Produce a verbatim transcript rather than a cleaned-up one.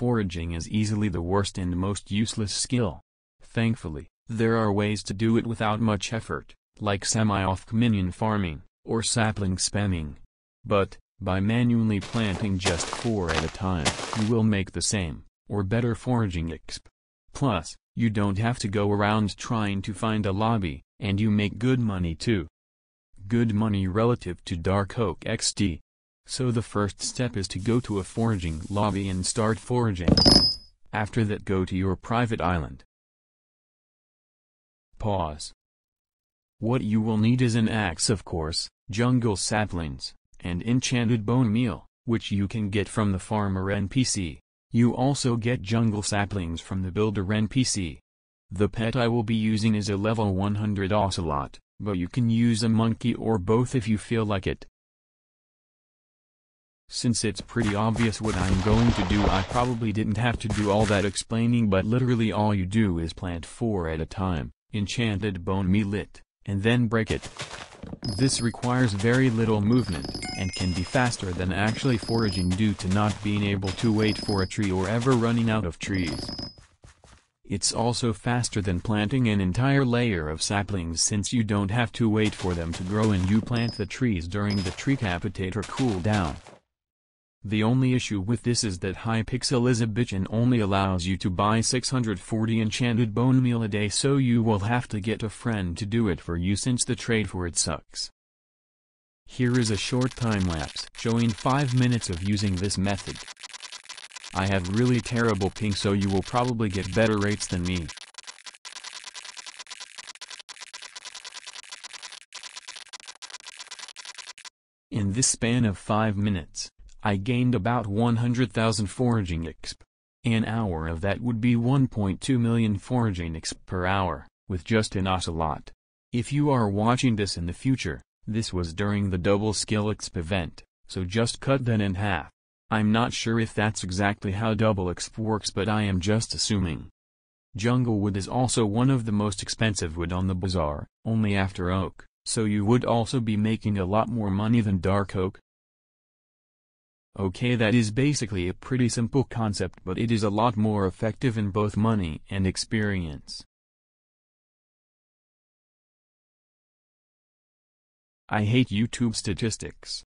foraging is easily the worst and most useless skill. Thankfully, there are ways to do it without much effort, like semi-off minion farming, or sapling spamming. But, by manually planting just four at a time, you will make the same, or better foraging X P. Plus, you don't have to go around trying to find a lobby, and you make good money too. Good money relative to Dark Oak X P. So the first step is to go to a foraging lobby and start foraging. After that, go to your private island. Pause. What you will need is an axe, of course, jungle saplings, and enchanted bone meal, which you can get from the farmer N P C. You also get jungle saplings from the builder N P C. The pet I will be using is a level one hundred ocelot, but you can use a monkey or both if you feel like it. Since it's pretty obvious what I'm going to do, I probably didn't have to do all that explaining, but literally all you do is plant four at a time, enchanted bone meal it, and then break it. This requires very little movement, and can be faster than actually foraging due to not being able to wait for a tree or ever running out of trees. It's also faster than planting an entire layer of saplings, since you don't have to wait for them to grow and you plant the trees during the tree capitator cooldown. The only issue with this is that Hypixel is a bitch and only allows you to buy six hundred forty enchanted bone meal a day, so you will have to get a friend to do it for you since the trade for it sucks. Here is a short time lapse showing five minutes of using this method. I have really terrible ping, so you will probably get better rates than me. In this span of five minutes, I gained about one hundred thousand foraging X P. An hour of that would be one point two million foraging X P per hour, with just an ocelot. If you are watching this in the future, this was during the double skill X P event, so just cut that in half. I'm not sure if that's exactly how double X P works, but I am just assuming. Jungle wood is also one of the most expensive wood on the bazaar, only after oak, so you would also be making a lot more money than dark oak. Okay, that is basically a pretty simple concept, but it is a lot more effective in both money and experience. I hate YouTube statistics.